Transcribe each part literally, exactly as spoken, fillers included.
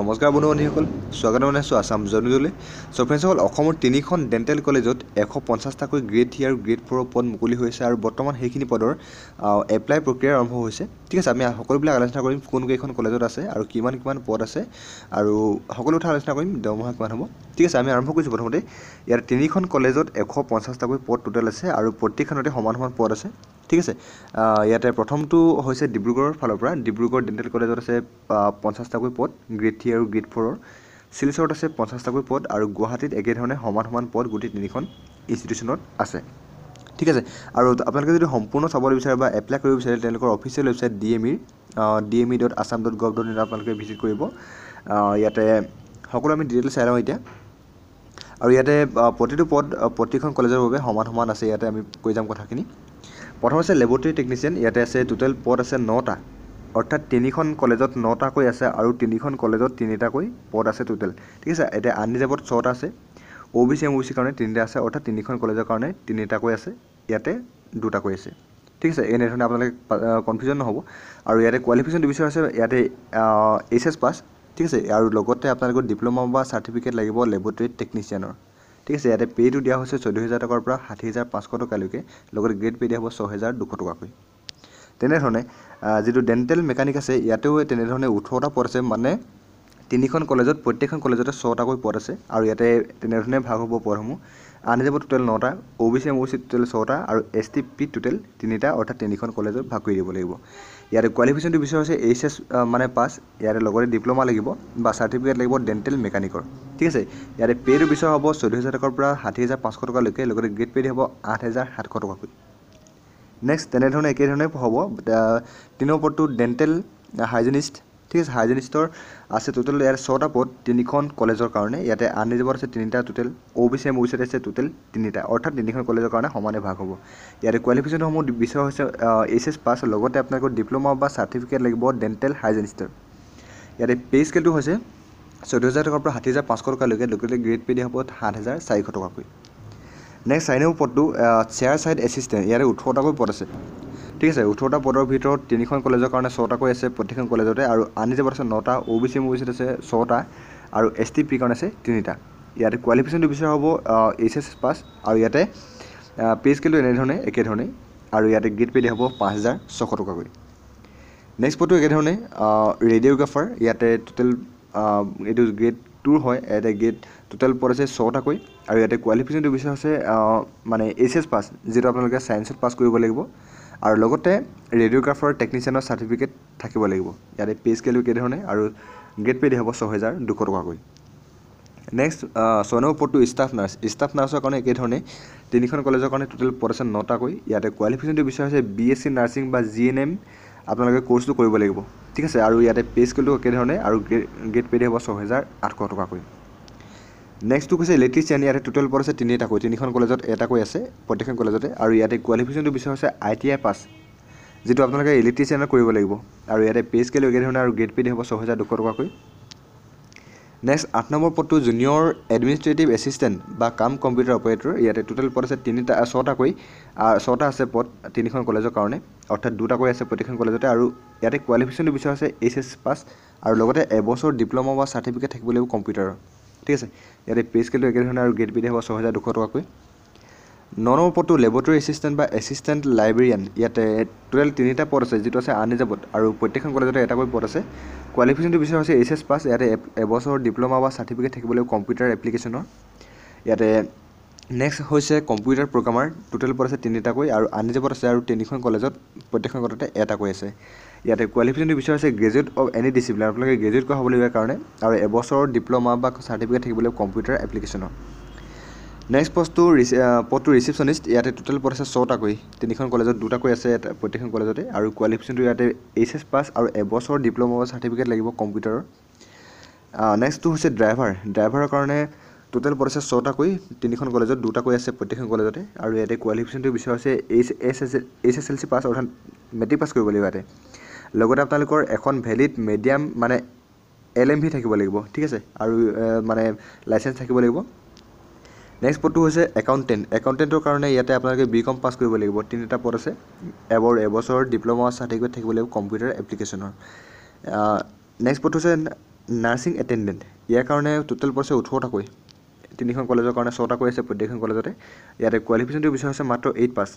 नमस्कार বন্ধুসকল, স্বাগতম জনাইছো আসাম জনজলৈ। সো ফ্ৰেণ্ডসকল, অসমৰ তিনিখন ডেন্টেল কলেজত এশ পঞ্চাশ টাকৈ গ্ৰেড থ্ৰী আৰু গ্ৰেড ফ'ৰ পদ মুকলি হৈছে আৰু বৰ্তমান সেইখিনি পদৰ এপ্লাই প্ৰক্ৰিয়া আৰম্ভ হৈছে। ঠিক আছে, আমি সকলোবিলাক আলোচনা কৰিম কোন কেইখন কলেজত আছে আৰু কিমান কিমান পদ আছে আৰু সকলো কথা আলোচনা কৰিম দৰমহা কিমান হ'ব। ঠিক আছে, আমি আৰম্ভ কৰিছো। প্ৰথমতে ইয়াৰ তিনিখন কলেজত এশ পঞ্চাশ টাকৈ পদ টোটেল আছে আৰু প্ৰত্যেকখনতে সমান সমান পদ আছে। ঠিক আছে, ইয়াতে প্ৰথমটো হৈছে ডিব্ৰুগড়ৰ ফালৰ পৰা। ডিব্ৰুগড় ডেণ্টেল কলেজত আছে পঞ্চাশ টাকৈ পদ গ্ৰেড থ্ৰী আৰু গ্ৰেড ফ'ৰৰ। শিলচৰত আছে পঞ্চাশ টাকৈ পদ আৰু গুৱাহাটীত একেধৰণে সমান সমান পদ গোটেই তিনিখন ইনষ্টিটিউচনত আছে। ঠিক আছে, আৰু আপোনালোকে যদি সম্পূৰ্ণ চাবলৈ বিচাৰে বা এপ্লাই কৰিব বিচাৰে তেওঁলোকৰ অফিচিয়েল ৱেবছাইট ডি এম ইৰ D M E dot Assam dot gov dot in আপোনালোকে ভিজিট কৰিব। ইয়াতে সকলো আমি ডিটেইল চাই লওঁ এতিয়া। আৰু ইয়াতে প্ৰতিটো পদ প্ৰতিখন কলেজৰ বাবে সমান সমান আছে। ইয়াতে আমি কৈ যাম কথাখিনি। प्रथम से लेबरेटरी टेक्निशियन इतने टोटल पद आसे नौटा, अर्थात तीन कलेज नौटाक आसे और तीन कलेज तीनटाक पद आसे टोटल। ठीक है, इतना आन रिजार्भ छटा आसे, O B C M O B C कारण तीनटा आसे, अर्थात तीन कलेजर कारण तीनटाक आसे, इतने दुटाक आसे। ठीक है, एने धरणे आपलोक कन्फ्यूजन नहब। और इतने क्वालिफिकेशन डिविजन आसे, इतने एच एस पास। ठीक है, और आपलोक डिप्लोमा सार्टिफिकेट लगे लेबरेटरी टेक्निशियनर। ठीक है, इतने पे तो दिया चौदह हज़ार टकर षाठी हज़ार पाँच टकाल ग्रेड पे दिया हम छः हज़ार दुश टका। जी डेन्टेल मेकानिक आसे इतने ओठरटा पद आसे, मानने तीन कलेज प्रत्येक कलेज छटाक पद आसे और इतने भाग हम पदसमूह आन हिसाब टोटेल नौटा, O B C M O C total छटा और एस टी पी टोटेल तीनटा, अर्थात तीन कलेज भाग कर दी लगे। इतने क्वालिफिकेशन विषय एच एस मानने पास, इतने डिप्लोमा लगे सार्टिफिकेट लगे डेन्टेल मेकानिकर। ठीक है, इतने पे तो विषय हम चौदह हज़ार टकर षाठी हज़ार पाँच टकाल ग्रेड पे हम आठ हज़ार सातश टकाक। नेक्स्ट तेने एक हम तीन नम्बर तो डेन्टेल हाइजेनिस्ट। ठीक है, हाइजेनिस्टर आसे टोटल इतना छटा पद तीन कलेजर कारण, इतने आन रिजार्भ आसे तीनटा total, O B C M O B C आसे टोटल तीनटा, अर्थात तीन कलेजर कारण समाने भाग हम। इतने क्वालिफिकेशन हम विषय एच एस पास, अपना डिप्लोमा सार्टिफिकेट लगे डेन्टेल हाइजेनिस्टर। इतने पे स्केल तो चौदह हज़ार टकर षाठी हज़ार पाँच टकाल ग्रेड पे दिया हम सात हज़ार चारिश टकाक। नेक्स्ट चार नम्बर पद तो चेयर साइड एसिस्टेंट, इतने ओठरटाक पद आसे। ठीक है, ओठरटा पदर भर तीन कलेजर कारण छटाक आसे प्रत्येक कलेजते और आन हिसाब आसे नौटा, O B C M O B C आसे छटा और एस टी पी कारण आसे तीनटा। इतने क्वालिफिकेशन विषय हम एच एस पास और इतने पे स्केल एने एक और इतने ग्रेड पे दिया हम पाँच हज़ार छश टकाक। नेक्स्ट पद तो एक रेडियोग्राफार, इतने टोटल ये ग्रेड टूर है, इतने ग्रेड टोटल पद आसे छटाक और इतने क्वालिफिकेशन विषय आसे मानने एच एस पास, जी अपने साइंस पास लगे और लगते रेडियोग्राफर टेक्निशियन सार्टिफिकेट थकिब लगे। इतने पे स्केल कने और ग्रेड पे दिया हम छः हज़ार दुश टकाक। नेक्स्ट छः नम्बर पद तो स्टाफ नार्स। स्टाफ नार्सर कारण एक तीन कलेजर कारण टोटल पद आसे नौटाक। इतने क्वालिफिकेशन विषय B S C nursing G N M अपने कोर्स तो लगे। ठीक है, और इतने पे स्केल तो एक और ग्रेड पे दिया हम छः हज़ार आठश टकाक। नेक्स्ट तो कैसे इलेक्ट्रिशियन, इतने टोटल पद आसे तीनटा, तीन कलेज एटाक आसे प्रत्येक कलेजते और इतने क्वालिफिकेशन विषय आसे आई टी आई पास, जी अपने इलेक्ट्रिशियन लगे और इतने पे स्केल एक और ग्रेड पे हम छः हज़ार दुश टकाक। नेक्स्ट आठ नम्बर पद तो जूनियर एडमिनिस्ट्रेटिव एसिस्टेंट बा कम कम्प्यूटर ऑपरेटर, इतने टोटल पद आसे तीनटा छटाक छटा आसे पद तीन कलेजर कारण, अर्थात दुटाक आसे प्रत्येक कलेजते और इतने क्वालिफिकेशन विषय आसे एच एस पास और एबसर डिप्लोमा सार्टिफिकेट थकिब लगे कम्प्यूटर। ठीक है, इतने पे स्केल एक और ग्रेड पे हम छः हज़ार दुश टकाक। नौ नम्बर पद तो लेबरेटरी एसिस्टेंट एसिस्टेंट लाइब्रेरियन, इतने टोटल तीनटा पद आसे, जी आन हिसाब और प्रत्येक कलेज एटाक पद आसे। क्वालिफिकेशन विषय आसे एच एस पास, इतने एबसर डिप्लोमा सार्टिफिकेट थकिब लगे कम्प्यूटर एप्लिकेशनर। इतने नेक्स्ट होइसे कम्प्यूटर प्रोग्रामार, टोटल पद आसे तीनटाक और आन हिसाब आसे और तीन कलेज प्रत्येक कलेजते एटाक आसे। इतने क्वालिफिकेशन विषय आसे ग्रेजुएट अफ एनी डिसिप्लिन, अपने ग्रेजुएट को हमें कारण और एबसर डिप्लोमा सार्टिफिकेट थकिब लगे कम्प्यूटर एप्लिकेशनर। नेक्स्ट पद तो पद तो रिसेप्शनिस्ट, इतने टोटल पद आसे छटाक, तीन कलेज दुटाक आसे प्रत्येक कलेजते और क्वालिफिकेशन तो इतने एच एस पास और एबसर डिप्लोमा सार्टिफिकेट लगे कम्प्यूटर। नेक्स्ट तो ड्राइवर, ड्राइवर कारण टोटल पद आसे छटाक, तीन कलेज दुटाक आसे प्रत्येक कलेजते और इतने क्वालिफिकेशन विषय आसे H S S H S L C pass, अर्थात मेट्रिक पास लगे। इतने अपना एन भेलिड मीडियम मानने एल एम भि थकिब लगे। ठीक है, और मानने लाइसेंस थकिब लगे। नेक्स्ट पद तो एकाउंटेंट, एकाउंटेंटर कारण इतने अपने बी कम पास लगे, तीनटा पद आसे एबर एबसर डिप्लोमा सार्टिफिकेट थकिब लगे कम्प्यूटर एप्लिकेशनर। नेक्स्ट पद নার্সিং এটেন্ডেন্ট ইয়ার কারণে টোটাল পড়ছে ওঠৰটাকৈ তিনিখন কলেজৰ কাৰণে ছটাকৈ আছে প্ৰত্যেকখন কলেজতে ইয়াতে কোৱালিফিকেশনটো বিষয় আছে মাত্ৰ আঠ পাস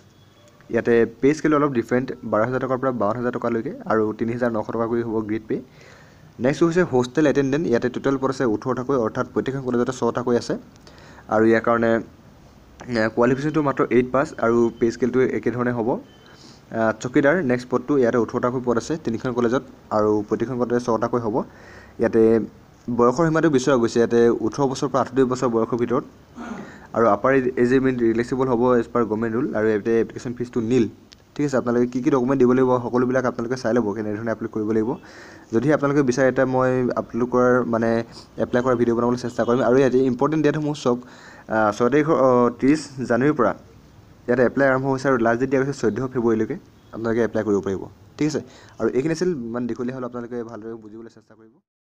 ইয়াতে পে স্কেল অলপ ডিফাৰেন্ট বাৰ হাজাৰ টকাৰ পৰা বাৱন্ন হাজাৰ টকালৈকে আৰু তিনি হাজাৰ নশ টকাকৈ হ'ব গ্ৰেড পে নেক্সট হৈছে হোস্টেল এটেন্ডেন্ট ইয়াতে টোটাল পড়ছে ওঠৰটাকৈ অৰ্থাৎ প্ৰত্যেকখন কলেজতে ছটাকৈ আছে আৰু ইয়াৰ কাৰণে কোৱালিফিকেশনটো মাত্ৰ আঠ পাস আৰু পে স্কেলটো একে ধৰণে হ'ব চকীদাৰ নেক্সট পদটো ইয়াতে ওঠৰটাকৈ পদ আছে তিনিখন কলেজত আৰু প্ৰতিখন কলেজত ছটাকৈ হ'ব ইয়াতে বয়সৰ সীমাটো বিচৰা গৈছে ইয়াতে ওঠৰ বছৰৰ পৰা আঠত্ৰিছ বছৰ বয়সৰ ভিতৰত আৰু আপাৰ এজমেণ্ট ৰিলেক্সিবল হ'ব এজ পাৰ গভৰ্ণমেণ্ট ৰুল আৰু ইয়াতে এপ্লিকেশ্যন ফিজটো নীল ঠিক আছে আপোনালোকে কি কি ডকুমেণ্ট দিব লাগিব সকলোবিলাক আপোনালোকে চাই ল'ব কেনেধৰণে আপলোড কৰিব লাগিব যদি আপোনালোকে বিচাৰে এটা মই আপলোড কৰাৰ মানে এপ্লাই কৰা ভিডিঅ' বনাবলৈ চেষ্টা কৰিম আৰু ইয়াতে ইম্পৰ্টেণ্ট ডেটসমূহ চব ছয় তাৰিখৰ ত্ৰিছ জানুৱাৰীৰ পৰা ইয়াতে এপ্লাই আৰম্ভ হৈছে আৰু লাষ্ট ডেট দিয়া হৈছে চৈধ্য ফেব্ৰুৱাৰীলৈকে আপোনালোকে এপ্লাই কৰিব পাৰিব ঠিক আছে আৰু এইখিনি আছিল ইমান দীঘলীয়া হ'ল আপোনালোকে ভালদৰে বুজিবলৈ চেষ্টা কৰিব।